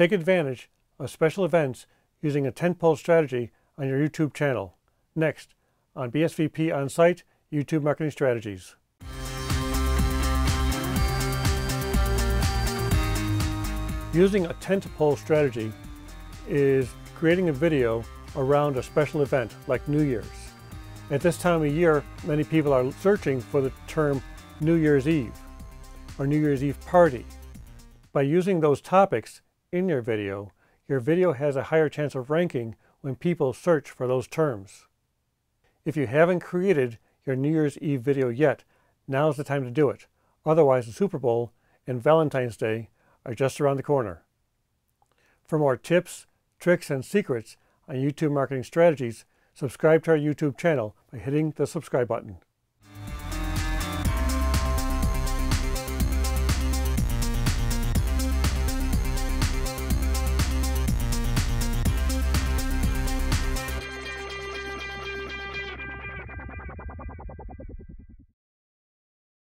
Take advantage of special events using a tentpole strategy on your YouTube channel. Next, on BSVP On-Site YouTube Marketing Strategies. Using a tentpole strategy is creating a video around a special event like New Year's. At this time of year, many people are searching for the term New Year's Eve or New Year's Eve party. By using those topics in your video has a higher chance of ranking when people search for those terms. If you haven't created your New Year's Eve video yet, now's the time to do it. Otherwise, the Super Bowl and Valentine's Day are just around the corner. For more tips, tricks, and secrets on YouTube marketing strategies, subscribe to our YouTube channel by hitting the subscribe button.